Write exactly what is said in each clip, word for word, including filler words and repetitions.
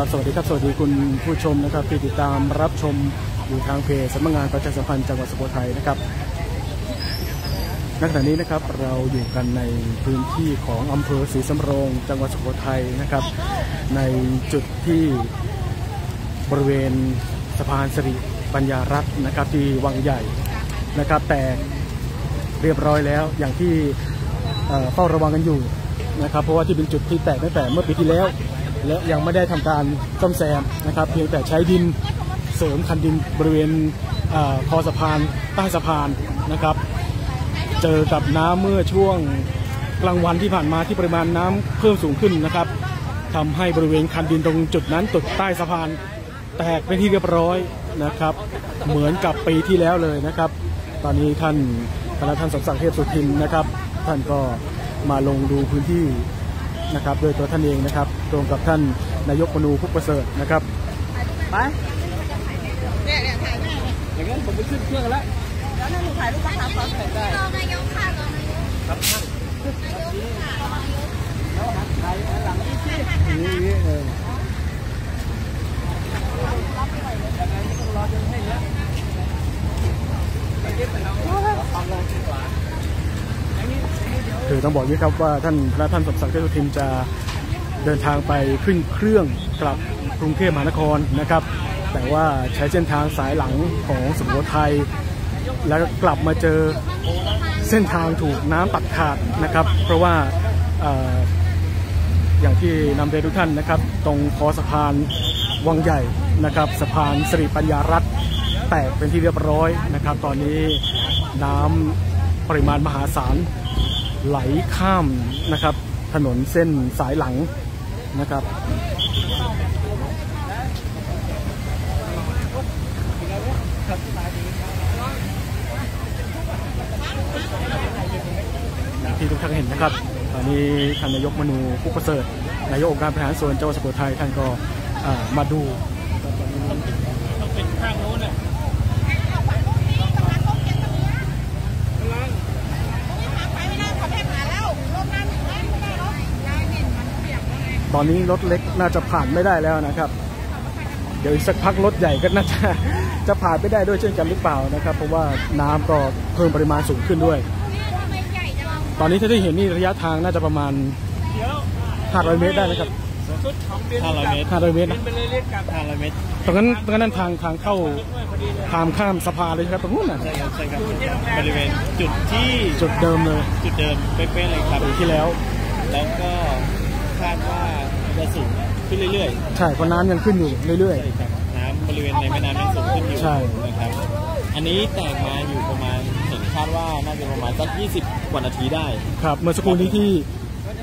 ครับสวัสดีครับสวัสดีคุณผู้ชมนะครับที่ติดตามรับชมอยู่ทางเพจสำนักงานประชาสัมพันธ์จังหวัดสุโขทัยนะครับณขณะนี้นะครับเราอยู่กันในพื้นที่ของอำเภอศรีสำโรงจังหวัดสุโขทัยนะครับในจุดที่บริเวณสะพานสิริปัญญารัตน์นะครับที่วังใหญ่นะครับแต่เรียบร้อยแล้วอย่างที่เฝ้าระวังกันอยู่นะครับเพราะว่าที่เป็นจุดที่แตกตั้งแต่เมื่อปีที่แล้วและยังไม่ได้ทำการซ่อมแซมนะครับเพียงแต่ใช้ดินเสริมคันดินบริเวณคอสะพานใต้สะพานนะครับเจอกับน้ำเมื่อช่วงกลางวันที่ผ่านมาที่ปริมาณน้ำเพิ่มสูงขึ้นนะครับทำให้บริเวณคันดินตรงจุดนั้นตกใต้สะพานแตกเป็นที่เรียบร้อยนะครับเหมือนกับปีที่แล้วเลยนะครับตอนนี้ท่านคณะท่านสมศักดิ์เทพสุทินนะครับท่านก็มาลงดูพื้นที่นะครับโดยตัวท่านเองนะครับตรงกับท่านนายกมนูพุกประเสริฐนะครับไปเนี่ยเนี่ยถ่ายได้อย่างนั้นผมไปขึ้นเครื่องแล้วแล้วนั่นหนูถ่ายรูปภาพตอนถ่ายได้รองนายกค่ะรองนายกครับท่านนายกค่ะรองนายกแล้วหันถ่ายหลังนี่สินี่เออรับไปเลยอย่างนั้นต้องรอจนให้แล้วไปเก็บไปแล้วเอาลงดีกว่าคือต้องบอกนี้ครับว่าท่านพระท่านสมศักดิ์เทพสุทินจะเดินทางไปขึ้นเครื่องกลับกรุงเทพมหานครนะครับแต่ว่าใช้เส้นทางสายหลังของสุโขทัยแล้วกลับมาเจอเส้นทางถูกน้ำตัดขาดนะครับเพราะว่า อ, อย่างที่นำเรียนทุกท่านนะครับตรงคอสะพานวังใหญ่นะครับสะพานสิริปัญญารัตน์แตกเป็นที่เรียบร้อยนะครับตอนนี้น้ำปริมาณมหาศาลไหลข้ามนะครับถนนเส้นสายหลังนะครับที่ทุกท่านเห็นนะครับตอนนี้ท่านนายกมนูพุกประเสริฐนายกองค์การบริหารส่วนจังหวัดสุโขทัยท่านก็มาดูต้องเป็นข้างโน้นเนี่ยตอนนี้รถเล็กน่าจะผ่านไม่ได้แล้วนะครับเดี๋ยวอีกสักพักรถใหญ่ก็น่าจะจะผ่านไม่ได้ด้วยเช่นกันหรือเปล่านะครับเพราะว่าน้ำก็เพิ่มปริมาณสูงขึ้นด้วยตอนนี้ถ้าได้เห็นนี่ระยะทางน่าจะประมาณห้าร้อยเมตรได้นะครับห้าร้อยเมตรห้าร้อยเมตรห้าร้อยเมตรตรงนั้นตรงนั้นทางทางเข้าทางข้ามสะพานเลยครับตรงนู้นน่ะบริเวณจุดที่จุดเดิมเลยจุดเดิมเป๊ะๆเลยครับที่แล้วแล้วก็คาดว่าจะสูงขึ้นเรื่อยๆใช่เพราะน้ำยังขึ้นอยู่เรื่อยๆน้ำบริเวณในแม่น้ำยังสูงขึ้นอยู่ใช่นะครับอันนี้แตกมาอยู่ประมาณเห็นคาดว่าน่าจะประมาณสักยี่สิบกว่านาทีได้ครับเมื่อสักครู่นี้ที่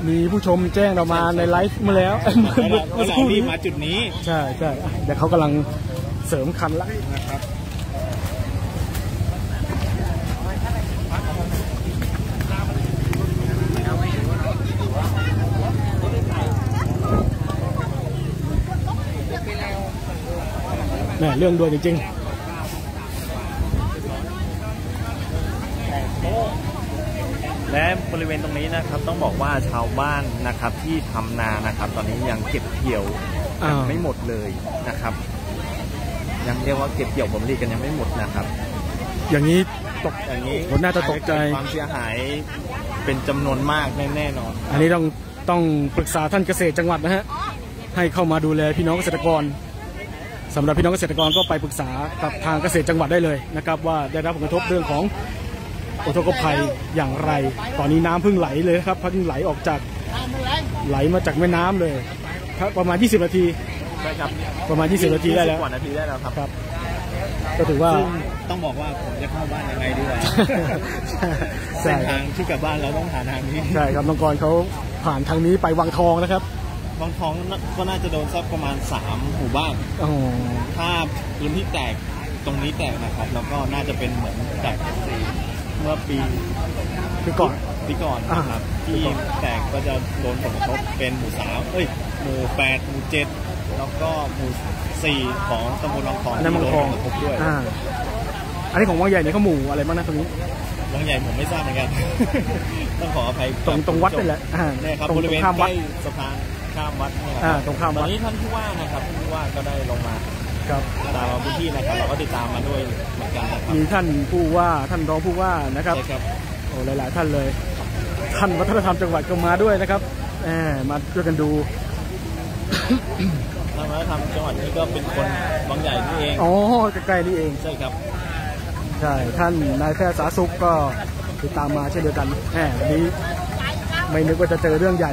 มีผู้ชมแจ้งเรามาในไลฟ์มาแล้วเมื่อสักครู่นี้มาจุดนี้ใช่ใช่แต่เขากำลังเสริมคันละนะครับเนี่ยเรื่องด้วยจริงๆและบริเวณตรงนี้นะครับต้องบอกว่าชาวบ้านนะครับที่ทำนานะครับตอนนี้ยังเก็บเกี่ยวไม่หมดเลยนะครับยังเรียกว่าเก็บเกี่ยวผลผลิตกันยังไม่หมดนะครับอย่างนี้ตกอย่างนี้คนน่าจะตกใจความเสียหายเป็นจำนวนมากแน่นอนอันนี้ต้องต้องปรึกษาท่านเกษตรจังหวัดนะฮะให้เข้ามาดูแลพี่น้องเกษตรกรสำหรับพี่น้องเกษตรกรก็ไปปรึกษากับทางเกษตรจังหวัดได้เลยนะครับว่าได้รับผลกระทบเรื่องของอุทกภัยอย่างไรตอนนี้น้ำเพิ่งไหลเลยครับพัดไหลออกจากไหลมาจากแม่น้ำเลยประมาณยี่สิบนาทีครับประมาณยี่สิบนาทีได้แล้วยี่สิบนาทีได้แล้วครับก็ถือว่าต้องบอกว่าผมจะเข้าบ้านยังไงด้วยเส้นทางที่กลับบ้านเราต้องผ่านทางนี้ใช่ครับน้องกรเขาผ่านทางนี้ไปวังทองนะครับวังทองก็น่าจะโดนสักประมาณสามหมู่บ้านถ้าพื้นที่แตกตรงนี้แตกนะครับแล้วก็น่าจะเป็นเหมือนแตกเมื่อปีปีก่อนปีก่อนนะครับที่แตกก็จะโดนผลกระทบเป็นหมู่สามเอ้ยหมู่แปดหมู่เจ็ดแล้วก็หมู่สี่ของตำบลวังทองโดนผลกระทบด้วยอันนี้ของวังใหญ่เนี่ยเขาหมู่อะไรบ้างนะตรงนี้วังใหญ่ผมไม่ทราบเหมือนกันต้องขออภัยตรงตรงวัดนี่แหละเนี่ยครับบริเวณใกล้สะพาน ข้ามวัดเนี่ยอ่าตรงข้ามวัดตอนนี้ท่านผู้ว่านะครับท่านผู้ว่าก็ได้ลงมาครับตามมาพื้นที่นะครับเราก็ติดตามมาด้วยเหมือนกันนะครับมีท่านผู้ว่าท่านรองผู้ว่านะครับโอ้หลายๆท่านเลยท่านวัฒนธรรมจังหวัดก็มาด้วยนะครับแหมมาช่วยกันดูท่านวัฒนธรรมจังหวัดนี้ก็เป็นคนบางใหญ่นี่เองอ๋อใกล้ๆนี่เองใช่ครับใช่ท่านนายแพทย์สาธารณสุขก็ติดตามมาเช่นเดียวกันแหมวันนี้ไม่นึกว่าจะเจอเรื่องใหญ่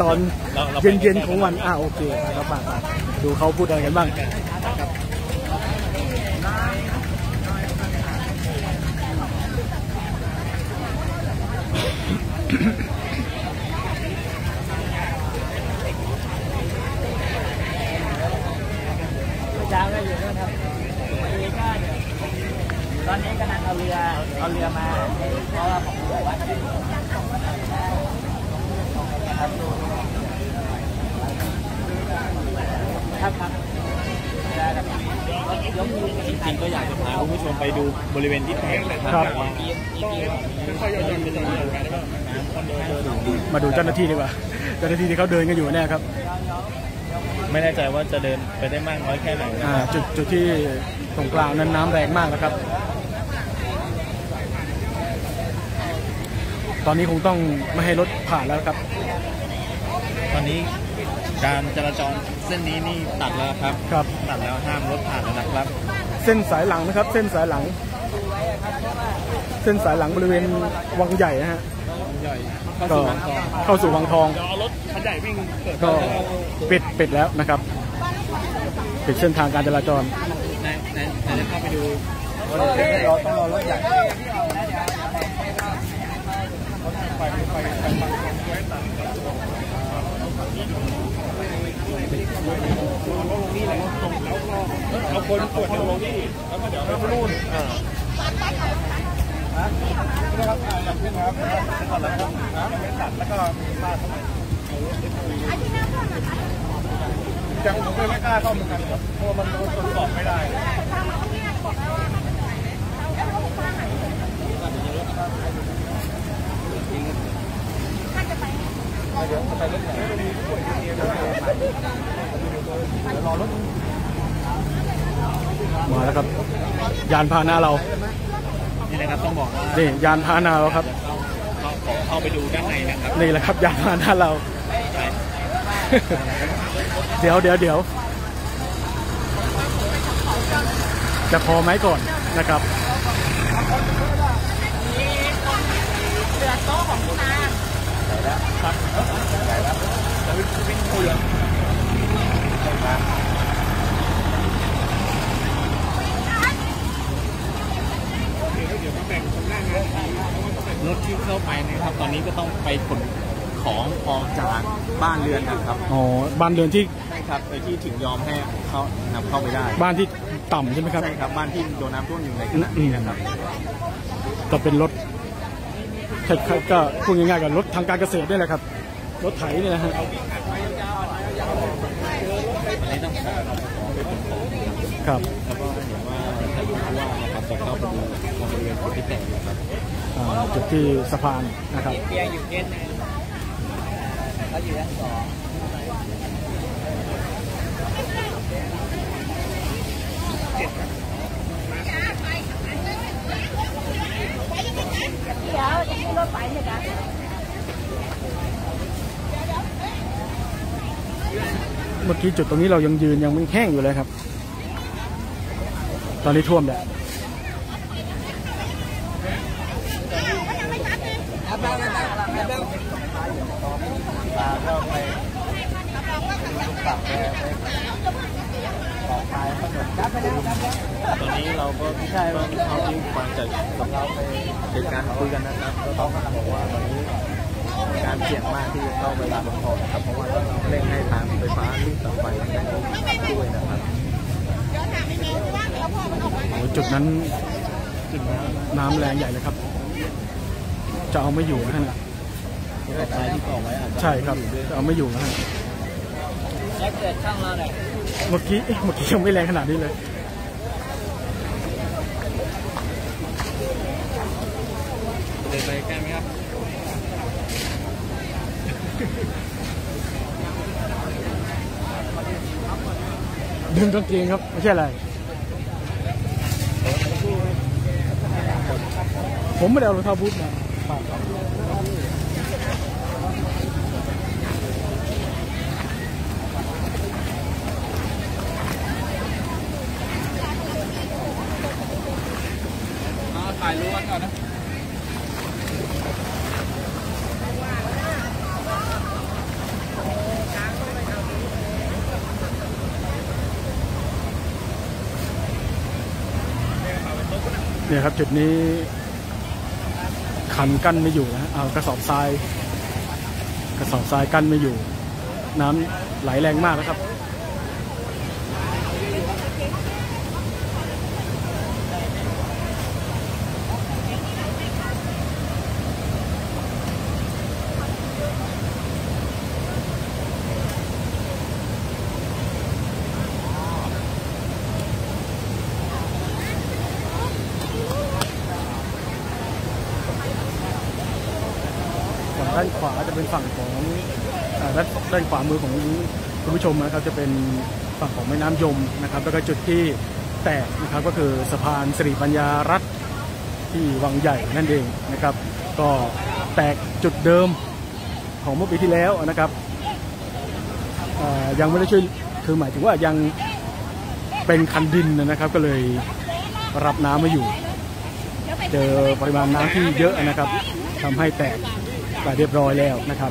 ตอนเย็นๆของวันอ้าโอเคครับมาดูเขาพูดอะไรกันบ้างเช้าก็อยู่ด้วยครับตอนนี้กำลังเอาเรือเอาเรือมาเพราะว่าผมอยู่วัดครับครับจริงๆก็อยากจะพาคุณผู้ชมไปดูบริเวณที่แพงนะครับมาดูเจ้าหน้าที่ดีกว่าเจ้าหน้าที่ที่เขาเดินกันอยู่แน่ครับไม่แน่ใจว่าจะเดินไปได้มากน้อยแค่ไหนจุดจุดที่ตรงกลางนั้นน้ำแรงมากนะครับตอนนี้คงต้องไม่ให้รถผ่านแล้วครับตอนนี้การจราจรเส้นนี้นี่ตัดแล้วครับครับตัดแล้วห้ามรถผ่านแล้วนะครับเส้นสายหลังนะครับเส้นสายหลังเส้นสายหลังบริเวณวังใหญ่นะฮะก็เข้าสู่วังทองรถคันใหญ่วิ่งก็ปิดปิดแล้วนะครับปิดเส้นทางการจราจรไหนไหนไหนจะเข้าไปดูเราต้องรอรถใหญ่เอาคนปวดลงนี่แล้วก็เดี๋ยวไปนู่นอ่านะครับแบบนี้ครับก่อนแล้วก็ตัดแล้วก็มาทำไมยังผมไม่กล้าเข้าเหมือนกันเพราะมันตรวจสอบไม่ได้เดี๋ยวจะไปรถไหนรอรถมาแล้วครับยานพาหนะเรานี่นะครับต้องบอกว่านี่ยานพาหนะเราครับเราขอเข้าไปดูด้านในนะครับนี่แหละครับยานพาหนะเราเดี๋ยวเดี๋ยวเดี๋ยวจะพอไหมก่อนนะครับเรือโต๊ะของคุณอาครับจะวิ่งวิ่งคุยรถที่เข้าไปนะครับตอนนี้ก็ต้องไปขนของออกจากบ้านเรือนนะครับอ๋อบ้านเรือนที่ใช่ครับไอ้ที่ถึงยอมให้เขานำเข้าไปได้บ้านที่ต่ำใช่ไหมครับใช่ครับบ้านที่โดนน้ำท่วมอยู่ในขณะนี้นะครับจะเป็นรถก็พูดง่ายๆกับรถทางการเกษตรนี่แหละครับรถไถนี่แหละฮะครับแล้วก็เห็นว่าท่านผู้ว่านะครับจะเข้าไปดูบริเวณที่แตกนะครับจุดที่สะพานนะครับเดี๋ยวจะขึ้นรถไปเนี่ยกันเมื่อกี้จุดตรงนี้เรายังยืนยังมันแห้งอยู่เลยครับตอนนี้ท่วมแล้วตอนนี้เราก็ไม่ใช่ว่าเขาที่มาจากกับเราไปเกิดการคุยกันนะครับเขาก็บอกว่าตอนนี้การเสี่ยงมากที่จะเข้าเวลาลงทองนะครับเพราะว่าเร่งให้ทางไฟฟ้ารีบต่อไปด้วยนะครับโอ้จุดนั้นจุดน้ำแรงใหญ่เลยครับจะเอาไม่อยู่นะฮะใช่ที่ต่อไว้ใช่ครับจะเอาไม่อยู่นะฮะแล้วเกิดช่างเราเนี่ยเมื่อกี้เมื่อกี้ยังไม่แรงขนาดนี้เลยเดินไปใกล้ไหมครับ ลืมกางเกงครับไม่ใช่อะไรผมไม่ได้เอารองเท้าบูทมาถ่ายรูปก่อนนะเนี่ยครับจุดนี้ขันกั้นไม่อยู่นะเอากระสอบทรายกระสอบทรายกั้นไม่อยู่น้ำไหลแรงมากนะครับด้านขวาจะเป็นฝั่งของด้านขวามือของคุณผู้ชมนะครับจะเป็นฝั่งของแม่น้ำยมนะครับแล้วก็จุดที่แตกนะครับก็คือสะพานสิริปัญญารัตน์ที่วังใหญ่นั่นเองนะครับก็แตกจุดเดิมของเมื่อปีที่แล้วนะครับยังไม่ได้ช่วยคือหมายถึงว่ายังเป็นคันดินนะครับก็เลยรับน้ำมาอยู่เจอปริมาณน้ำที่เยอะนะครับทำให้แตกไปเรียบร้อยแล้วนะครับ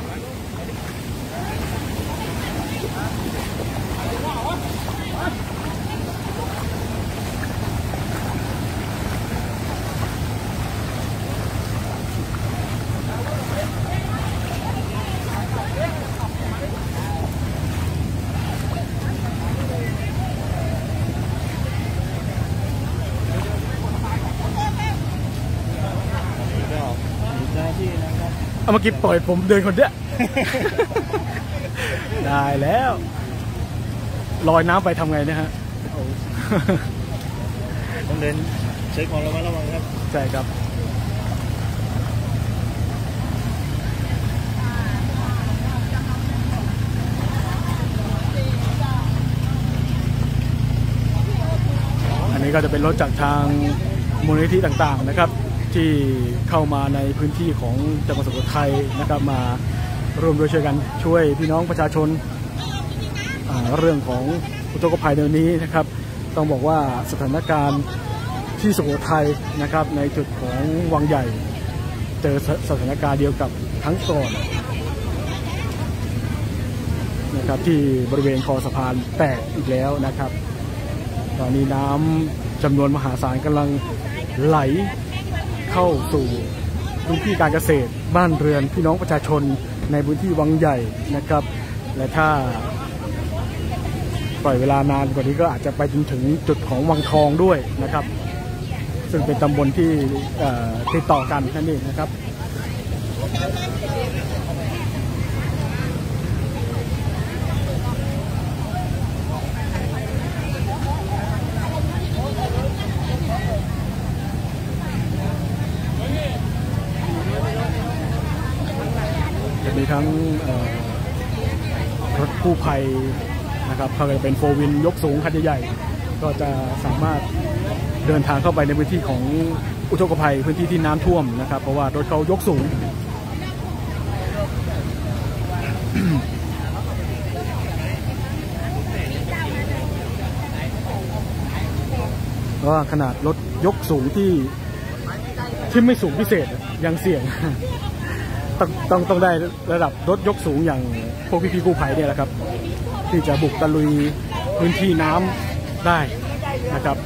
เอาเมื่อกี้ปล่อยผมเดินคนเดียว ได้แล้วลอยน้ำไปทำไงนะฮะ ต้องเดินเช็คความระมัดระวังครับใช่ครับอันนี้ก็จะเป็นรถจากทางมูลนิธิต่างๆนะครับที่เข้ามาในพื้นที่ของจังหวัดสุโขทัยนะครับมาร่วมด้วยช่วยกันช่วยพี่น้องประชาชนเรื่องของอุทกภัยในวันนี้นะครับต้องบอกว่าสถานการณ์ที่สุโขทัยนะครับในจุดของวังใหญ่เจอสถานการณ์เดียวกับทั้งก่อนนะครับที่บริเวณคอสะพานแตกอีกแล้วนะครับตอนนี้น้ำจำนวนมหาศาลกำลังไหลเข้าสู่พื้นที่การเกษตรบ้านเรือนพี่น้องประชาชนในพื้นที่วังใหญ่นะครับและถ้าปล่อยเวลานานกว่านี้ก็อาจจะไปจนถึงจุดของวังทองด้วยนะครับซึ่งเป็นตำบลที่ติดต่อกันนั่นเองนะครับมีทั้งรถกู้ภัยนะครับเขาจะเป็นโฟวินยกสูงคันใหญ่ๆก็จะสามารถเดินทางเข้าไปในพื้นที่ของอุทกภัยพื้นที่ที่น้ำท่วมนะครับเพราะว่ารถเขายกสูง ว่าขนาดรถยกสูงที่ที่ไม่สูงพิเศษยังเสี่ยง ต้องต้องต้องได้ระดับรถยกสูงอย่างพวกพี่ๆกู้ภัยเนี่ยแหละครับที่จะบุกตะลุยพื้นที่น้ำได้นะครับ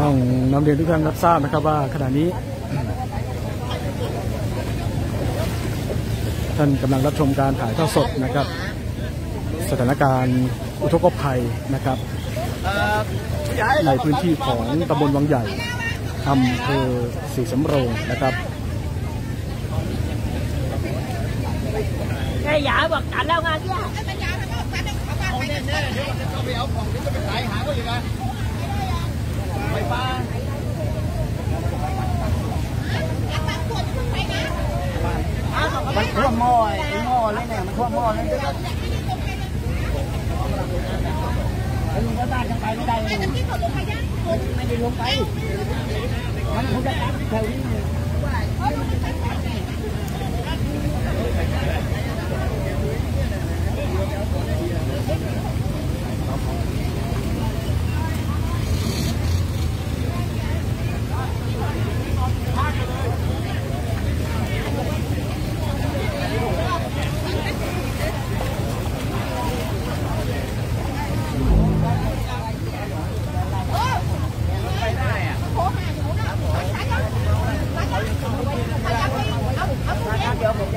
ต้องนำเรียนทุกท่านรับทราบนะครับว่าขณะนี้ท่านกำลังรับชมการถ่ายทอดสดนะครับสถานการณ์อุทกภัยนะครับในพื้นที่ของตำบลวังใหญ่อำเภอศรีสำโรงนะครับแกยาบอกตัดแล้วงานเนี่ยมันท่วมหม้อหม้อเลยเนี่ยมันท่วมหม้อเลยลุงก็ได้ยังไปไม่ได้เลยไม่ได้ลงไปมันคงจะตัดแถวนี้จ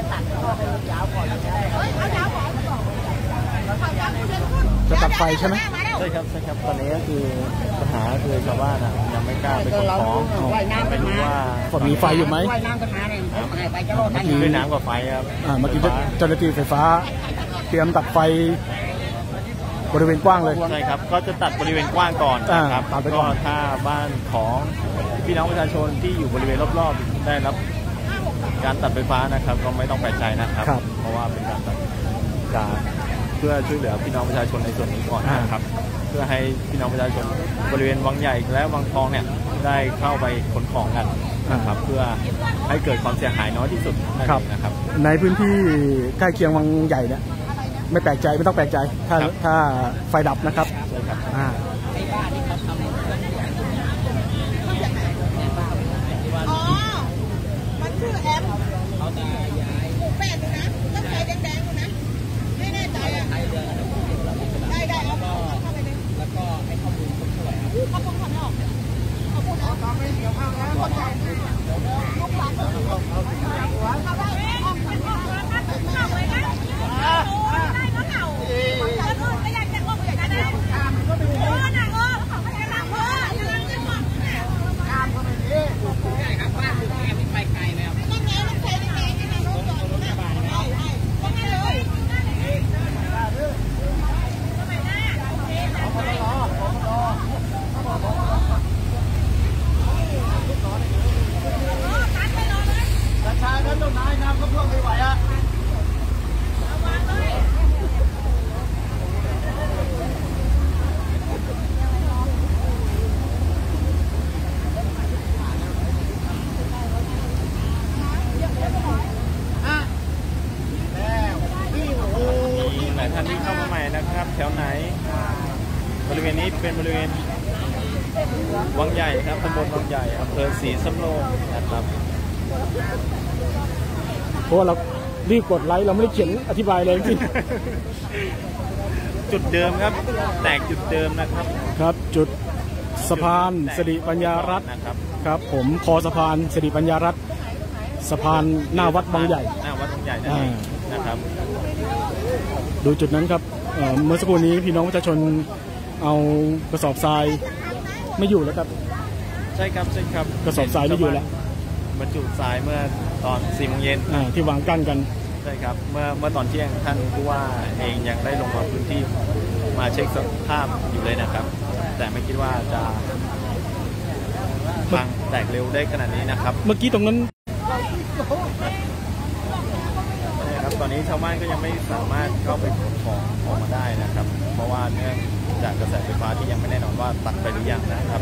ะตัดไฟใช่ไหมใช่ครับใช่ครับตอนนี้ก็คือปัญหาคือชาวบ้านอ่ะยังไม่กล้าไปขอของไม่รู้ว่ามีไฟอยู่ไหมเมื่อกี้ด้วยน้ำกับไฟครับเมื่อกี้เจ้าหน้าที่ไฟฟ้าเตรียมตัดไฟบริเวณกว้างเลยใช่ครับก็จะตัดบริเวณกว้างก่อนครับก็ถ้าบ้านของพี่น้องประชาชนที่อยู่บริเวณรอบๆได้รับการตัดไฟฟ้านะครับก็ไม่ต้องแปลกใจนะครับเพราะว่าเป็นการตัดจากเพื่อช่วยเหลือพี่น้องประชาชนในส่วนนี้ก่อนนะครับเพื่อให้พี่น้องประชาชนบริเวณวังใหญ่และวังทองเนี่ยได้เข้าไปขนของกันนะครับเพื่อให้เกิดความเสียหายน้อยที่สุดนะครับในพื้นที่ใกล้เคียงวังใหญ่เนี่ยไม่แปลกใจไม่ต้องแปลกใจถ้าถ้าไฟดับนะครับบริเวณนี้เป็นบริเวณวังใหญ่ครับตำบลวังใหญ่อำเภอศรีสำโรงนะครับเพราะเรารีบกดไลค์เราไม่ได้เขียนอธิบายเลยจริงจุดเดิมครับแตกจุดเดิมนะครับครับจุดสะพานสิริปัญญารัตน์นะครับครับผมคอสะพานสิริปัญญารัตน์สะพานหน้าวัดวังใหญ่หน้าวัดวังใหญ่นะครับดูจุดนั้นครับเมื่อสักครู่นี้พี่น้องประชาชนเอากระสอบทรายไม่อยู่แล้วครับใช่ครับใช่ครับกระสอบทรายไม่อยู่แล้วบรรจุทรายเมื่อตอนสี่โมงเย็นที่วางกั้นกันใช่ครับเมื่อเมื่อตอนเที่ยงท่านผู้ว่าเองยังได้ลงมาพื้นที่มาเช็คสภาพอยู่เลยนะครับแต่ไม่คิดว่าจะพังแตกเร็วได้ขนาดนี้นะครับเมื่อกี้ตรงนั้นครับตอนนี้ชาวบ้านก็ยังไม่สามารถเข้าไปขนของออกมาได้นะครับเพราะว่าเนื่องจากกระแสไฟฟ้าที่ยังไม่แน่นอนว่าตัดไปหรือยังนะครับ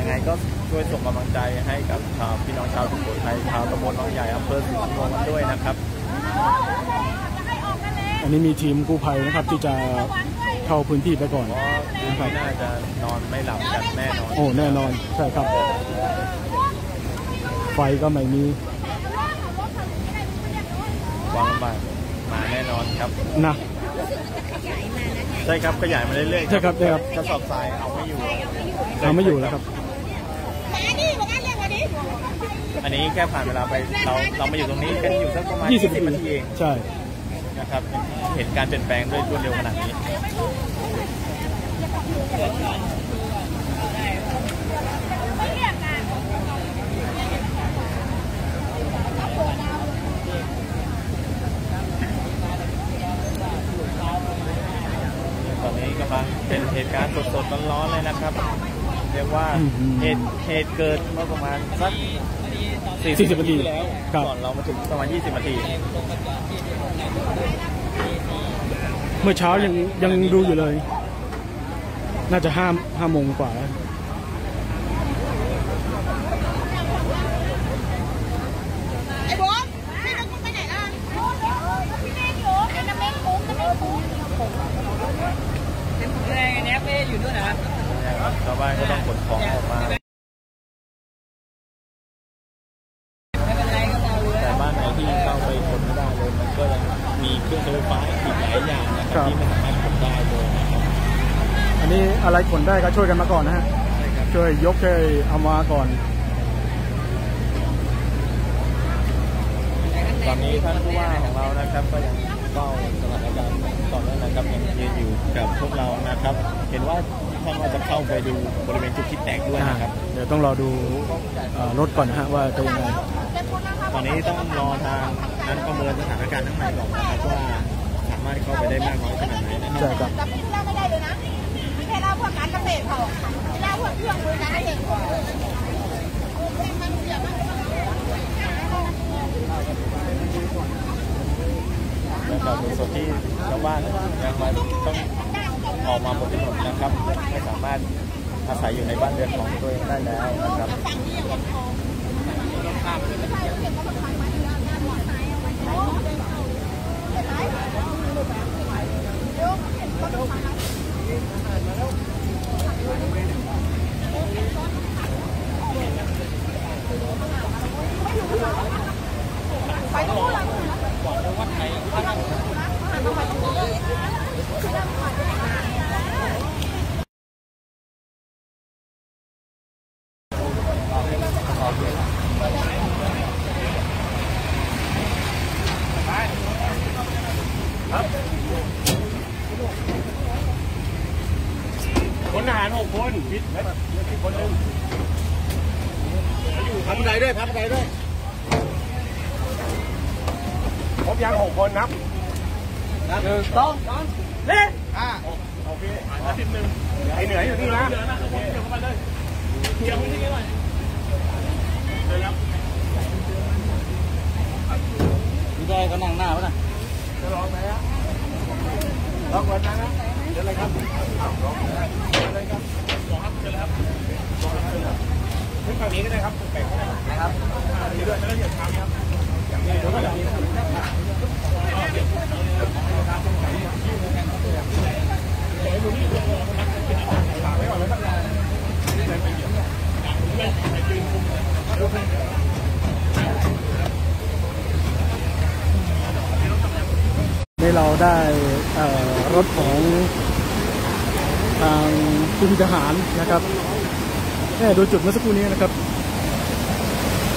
ยังไงก็ช่วยส่งกำลังใจให้กับชาวพี่น้องชาวสุโขทัยชาวตำบลวังใหญ่อำเภอศรีสำโรงด้วยนะครับอันนี้มีทีมกู้ภัยนะครับที่จะเข้าพื้นที่ไปก่อนนะครับน่าจะนอนไม่หลับกันแน่นอนโอ้แน่นอนใช่ครับไฟก็ไม่มีวางบ้านมาแน่นอนครับนะ ใช่ครับขยายมาเรื่อยๆใช่ครับใช่ครับกระสอบทรายเอาไม่อยู่เอาไม่อยู่แล้วครับอันนี้แค่ผ่านเวลาไปเราเรามาอยู่ตรงนี้แค่อยู่สักประมาณยี่สิบนาทีเองใช่นะครับเห็นการเปลี่ยนแปลงด้วยรวดเร็วขนาดนี้ตอนนี้กำลังเป็นเหตุการณ์สดๆร้อนๆเลยนะครับเรียกว่าเหตุเหตุเกิดเมื่อประมาณสักสี่สิบนาทีแล้วก่อนเรามาถึงประมาณยี่สิบนาทีเมื่อเช้ายังยังดูอยู่เลยน่าจะห้าห้าโมงกว่าชาวบ้านก็ต้องขนของออกมาแต่บ้านไหนที่เข้าไปขนไม่ได้เลยมันก็ยังมีเครื่องใช้ไฟฟ้าอีกหลายอย่างนะครับที่มันสามารถขนได้เลยนะครับอันนี้อะไรขนได้ก็ช่วยกันมาก่อนนะฮะช่วยยกช่วยเอามาก่อนตอนนี้ท่านผู้ว่าของเรานะครับก็ยังเฝ้าสถานการณ์ตอนนี้นะครับยังยืนอยู่กับพวกเรานะครับเห็นว่าท่านว่าจะเข้าไปดูบริเวณจุดที่แตกด้วยนะครับเดี๋ยวต้องรอดูรถก่อนฮะว่าจะยังไงตอนนี้ต้องรอทางนั้นประเมินสถานการณ์ทั้งหมดก่อนนะครับว่าสามารถเข้าไปได้มากน้อยขนาดไหนใช่ครับจับเล่าไม่ได้เลยนะไม่ใช่เล่าพวกการเกษตรเขาเล่าพวกเครื่องมือการเกษตรการสดที่ชาวบ้านยังมาต้องออกมาบนถนนนะครับไม่สามารถอาศัยอยู่ในบ้านเรือนของตัวเองได้แล้วนะครับคนทหารหกคนพิษคนหนึ่งทำอะไรด้วยทำอะไรด้วยครบยังหกคนนับหนึ่งสองเล่นอ่าโอเคสิบหนึ่งไอเหนืออยู่นี่นะเดี๋ยวมันนี่หน่อยเดี๋ยวพี่ได้ก็นั่งหน้าป่ะนะจะรอไหมครับรอก่อนนะเดี๋ยวอะไรครับรออะไรครับรอครับเดี๋ยวอะไรครับรอครับเดี๋ยวครับขึ้นฝั่งนี้ก็ได้ครับแปลกๆนะครับดีด้วยจะได้เหยียบขาครับอย่างนี้แล้วก็อย่างนี้นี่เราได้รถของทางคุณทหารนะครับดูจุดเมื่อสักครู่นี้นะครับเบาๆ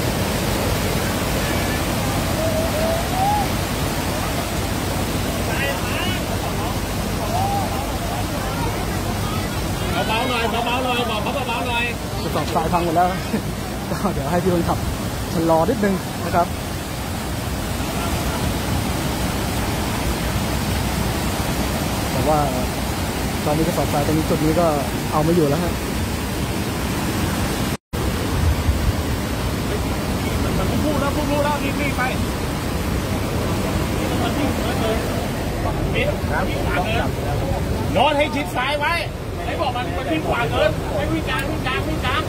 หน่อยเบาๆหน่อยบอกเขาเบาๆหน่อยจะตอกสายพังหมดแล้วเดี๋ยวให้พี่คนขับชะลอนิดนึงนะครับว่าตอนนี้กระสอบทรายตรงนี้จุดนี้ก็เอาไม่อยู่แล้วฮะมันพุ่งแล้วพุ่งแล้วรีบรีบไปนอนให้ชิดซ้ายไว้ให้บอกมันมันวิ่งขวาเกินให้วิ่งกลางวิ่งกลางวิ่งกลาง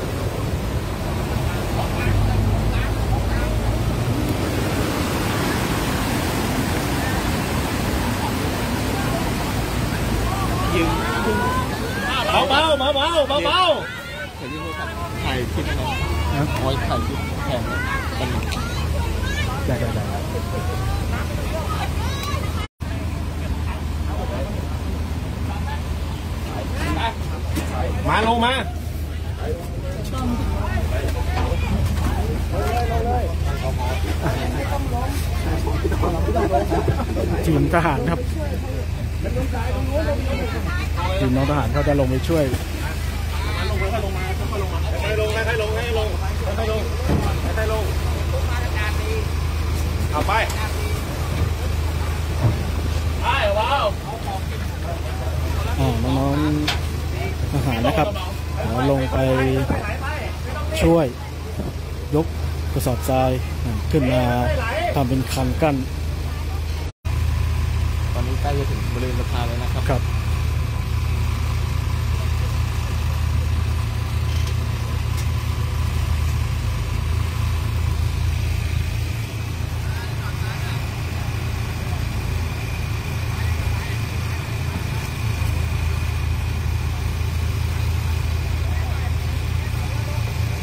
เบาๆเบาๆเบาๆเบาๆเห็นที่เขาถ่ายคลิปเขาคอยถ่ายคลิปแข่งกันได้ได้ได้ ลงมาทีมทหารครับทีมน้องทหารเขาจะลงไปช่วยให้ลงให้ลงให้ลงให้ลงให้ลงเอาไปไปว้าวน้องทหารนะครับลงไปช่วยยกกระสอบทรายขึ้นมาทำเป็นคันกั้นตอนนี้ใกล้จะถึงบริเวณสะพานแล้วนะครับ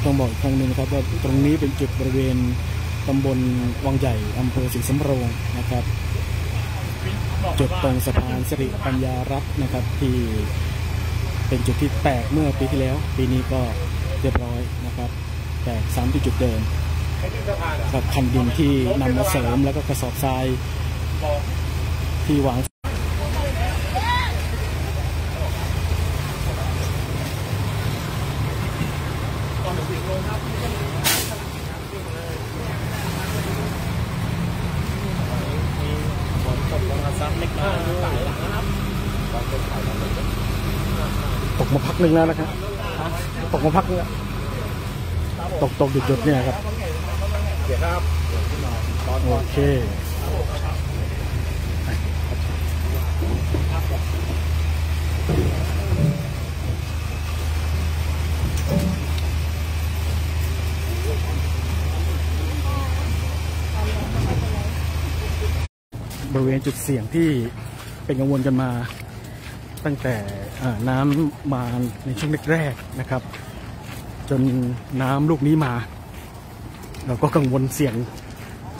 ต้องบอกอีกครั้งหนึ่งนะครับว่าตรงนี้เป็นจุดบริเวณตำบลวังใหญ่อำเภอศรีสำโรงนะครับจุดตรงสะพานสิริปัญญารัตน์นะครับที่เป็นจุดที่แตกเมื่อปีที่แล้วปีนี้ก็เรียบร้อยนะครับแตกซ้ำที่จุดเดิมกับคันดินที่นำมาเสริมแล้วก็กระสอบทรายที่วางตกมาพักหนึ่งแล้วนะครับตกมาพักแล้วตกตกหยุดหยุดเนี่ยครับโอเคบริเวณจุดเสี่ยงที่เป็นกังวลกันมาตั้งแต่น้ำมาในช่วงแรกๆนะครับจนน้ำลูกนี้มาเราก็กังวลเสี่ยง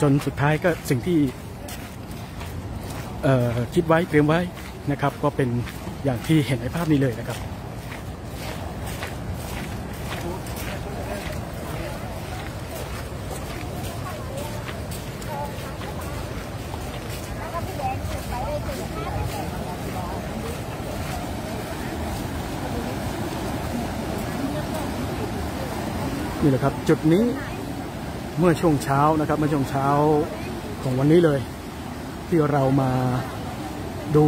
จนสุดท้ายก็สิ่งที่คิดไว้เตรียมไว้นะครับก็เป็นอย่างที่เห็นในภาพนี้เลยนะครับนี่แหละครับจุดนี้เมื่อช่วงเช้านะครับเมื่อช่วงเช้าของวันนี้เลยที่เรามาดู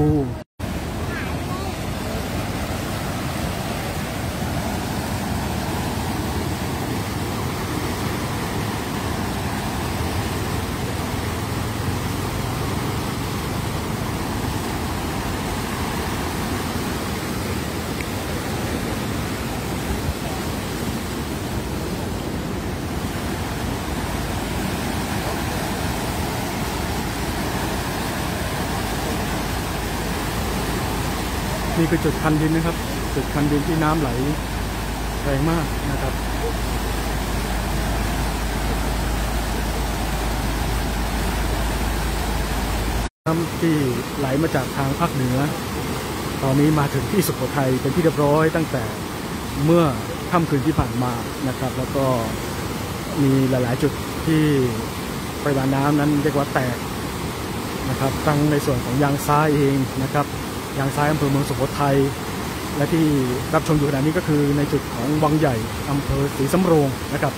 นี่คือจุดคันดินนะครับจุดคันดินที่น้ำไหลแรงมากนะครับน้ำที่ไหลมาจากทางภาคเหนือตอนนี้มาถึงที่สุโขทัยเป็นที่เรียบร้อยตั้งแต่เมื่อค่ำคืนที่ผ่านมานะครับแล้วก็มีหลายๆจุดที่ปริมาณน้ำนั้นเรียกว่าแตกนะครับทั้งในส่วนของยางซ้ายเองนะครับทางซ้ายอำเภอเมืองสุโขทัยและที่รับชมอยู่ขณะนี้ก็คือในจุดของวังใหญ่อำเภอศรีสำโรงนะครับ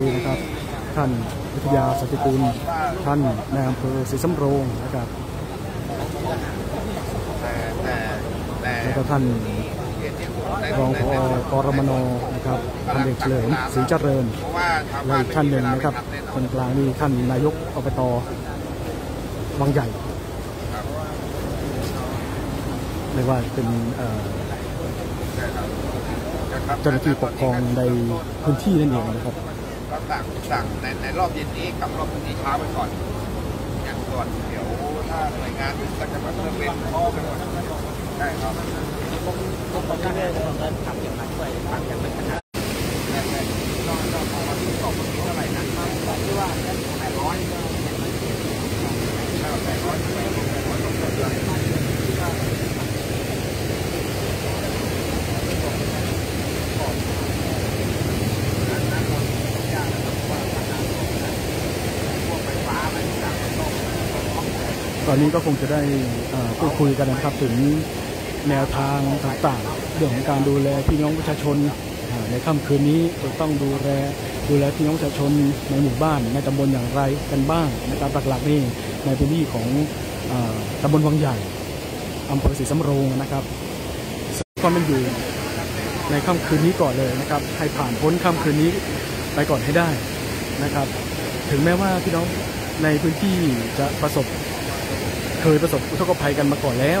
ดูนะครับท่านวิทยาสัจจิกุลท่านในอำเภอศรีสำโรงนะครับแล้วก็ท่านรองผอกรมน.นะครับท่านเด็กเฉลิมศรีเจริญและท่านหนึ่งนะครับคนกลางนี่ท่านนายกอบต.วังใหญ่เรียกว่าเป็นเจ้าหน้าที่ปกครองในพื้นที่นั่นเองนะครับสั่งสั่งในในรอบเย็นนี้กับรอบพื้นที่เช้าไปก่อนอย่างก่อนเดี๋ยวถ้าหน่วยงานที่จะมาเพิ่มเติมข้อไปก่อนได้ครับ ตอนนี้ก็คงจะได้พูดคุยกันนะครับถึงแนวทางต่างๆเรื่องของการดูแลพี่น้องประชาชนในค่ำคืนนี้จะต้องดูแลดูแลพี่น้องประชาชนในหมู่บ้านในตำบลอย่างไรกันบ้างนะครับหลักๆนี่ในพื้นที่ของตำบลวังใหญ่อำเภอศรีสำโรงนะครับความเป็นอยู่ในค่ำคืนนี้ก่อนเลยนะครับให้ผ่านพ้นค่ำคืนนี้ไปก่อนให้ได้นะครับถึงแม้ว่าพี่น้องในพื้นที่จะประสบเคยประสบอุทกภัยกันมาก่อนแล้ว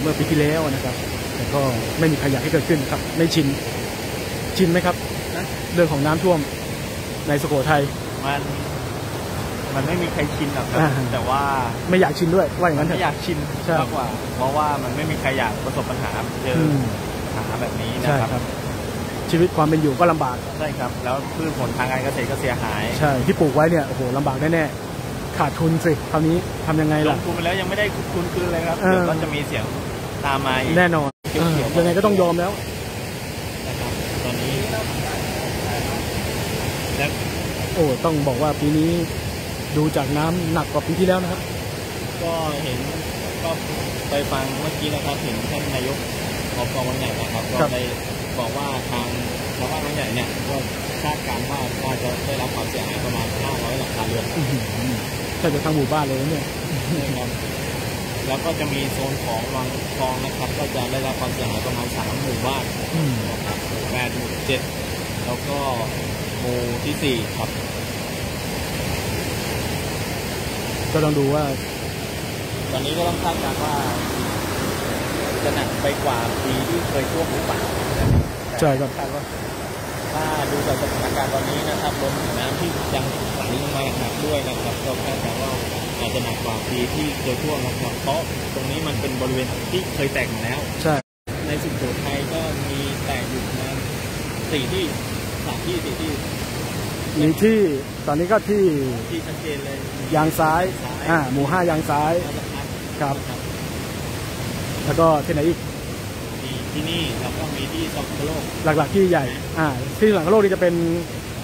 เมื่อปีที่แล้วนะครับแต่ก็ไม่มีใครอยากให้เกิดขึ้นครับไม่ชินชินไหมครับเรื่องของน้ำท่วมในสุโขทัยมันมันไม่มีใครชินหรอกครับแต่ว่าไม่อยากชินด้วยว่าอย่างนั้นไม่อยากชินมากกว่าเพราะว่ามันไม่มีใครอยากประสบปัญหาเจอปัญหาแบบนี้นะครับชีวิตความเป็นอยู่ก็ลำบากใช่ครับแล้วพืชผลทางการเกษตรก็เสียหายใช่ที่ปลูกไว้เนี่ยโอ้โหลำบากแน่ๆขาดทุนสิคราวนี้ทำยังไงล่ะลงทุนไปแล้วยังไม่ได้ทุนคืนเลยครับเดี๋ยวก็จะมีเสียงตามมาแน่นอนยังไงก็ต้องยอมแล้วนะครับตอนนี้โอ้ต้องบอกว่าปีนี้ดูจากน้ำหนักกว่าปีที่แล้วนะครับก็เห็นก็ไปฟังเมื่อกี้นะครับเห็นท่านนายกอบตวังใหญ่นะครับก็ได้บอกว่าทางชาวบ้านวังใหญ่เนี่ยก็คาดการณ์ว่าน่าจะได้รับความเสียหายประมาณห้าร้อยหลังคาเรือนถ้าจะทั้งหมู่บ้านเลยเนี่ยแล้วก็จะมีโซนของวังทองนะครับก็จะได้รับความเสียหายประมาณสามหมู่บ้านนะครับแปดหมู่เจ็ดแล้วก็หมู่ที่สี่ครับก็ต้องดูว่าตอนนี้ก็ต้องคาดการณ์ว่าจะหนักไปกว่าปีที่เคยท่วมหรือเปล่าใช่ครับถ้าดูจากสถานการณ์ตอนนี้นะครับลมน้ำที่ยังไหลลงมาหนักด้วยนะครับก็คาดการณ์ว่าอาจจะหนักกว่าปีที่เคยท่วมนะครับเพราะตรงนี้มันเป็นบริเวณที่เคยแตกมาแล้วใช่ในสุโขทัยก็มีแตกอยู่ประมาณสี่ที่สามที่สี่ที่มีที่ตอนนี้ก็ที่ที่ชัดเจนเลยยางซ้ายอ่าหมู่ห้ายางซ้ายครับแล้วก็ที่ไหนอีกที่นี่แล้วก็มีที่สังคโลกหลักๆที่ใหญ่อ่าที่สังคโลกนี่จะเป็น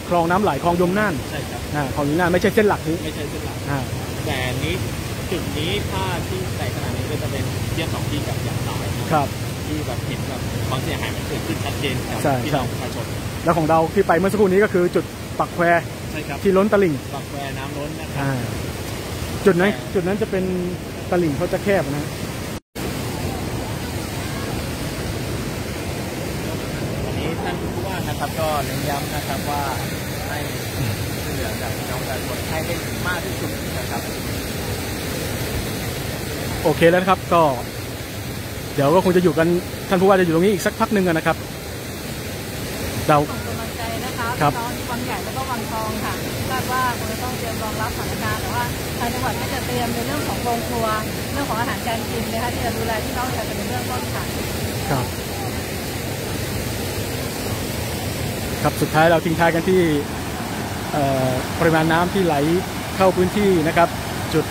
คลองน้ำไหลคลองยมน่านใช่ครับอ่าคลองยมน่านไม่ใช่เส้นหลักนี้ไม่ใช่เส้นหลักอ่าแต่นี้จุดนี้ถ้าที่ใส่ขนาดนี้ก็จะเป็นเทียบสองที่กับอย่างไรครับที่แบบเห็นแบบความเสียหายมันเกิดขึ้นชัดเจนครับที่เราประชาชนแล้วของเราที่ไปเมื่อสักครู่นี้ก็คือจุดปักแควใช่ครับที่ล้นตลิ่งปักแควน้ำล้นนะครับจุดนั้นจุดนั้นจะเป็นตลิ่งเขาจะแคบนะก็เน้นย้ำนะครับว่าให้ช่วยเหลือกับพี่น้องประชาชนให้ได้มากที่สุดนะครับโอเคแล้วครับก็เดี๋ยวก็คงจะอยู่กันท่านผู้ว่าจะอยู่ตรงนี้อีกสักพักหนึ่งนะครับเราส่งกำลังใจนะคะพี่น้องวังใหญ่แล้วก็วังทองค่ะคาดว่าคงจะต้องเตรียมรองรับสถานการณ์แต่ว่าทางจังหวัดก็จะเตรียมในเรื่องของโรงครัวเรื่องของอาหารการกินนะคะที่จะดูแลพี่น้องประชาชนในเรื่องต้นค่ะครับครับสุดท้ายเราทิ้งท้ายกันที่ปริมาณน้ำที่ไหลเข้าพื้นที่นะครับจุด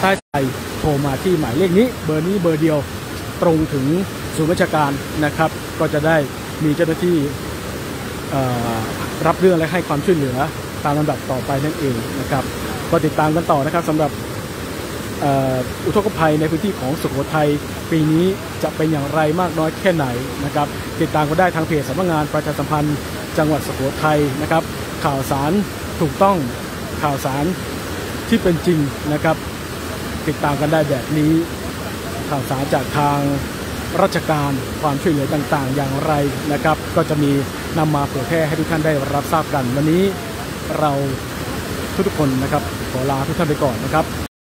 ใต้ไทยโทรมาที่หมายเลขนี้เบอร์นี้เบอร์เดียวตรงถึงศูนย์ราชการนะครับก็จะได้มีเจ้าหน้าที่รับเรื่องและให้ความช่วยเหลือตามลำดับต่อไปนั่นเองนะครับก็ติดตามกันต่อนะครับสำหรับอุทกภัยในพื้นที่ของสุโขทัยปีนี้จะเป็นอย่างไรมากน้อยแค่ไหนนะครับติดตามกันได้ทางเพจสำนักงานประชาสัมพันธ์จังหวัดสุโขทัยนะครับข่าวสารถูกต้องข่าวสารที่เป็นจริงนะครับติดตามกันได้แบบนี้ข่าวสารจากทางราชการความช่วยเหลือต่างๆอย่างไรนะครับก็จะมีนำมาเผยแพร่ให้ทุกท่านได้รับทราบกันวันนี้เราทุกๆคนนะครับขอลาทุกท่านไปก่อนนะครับ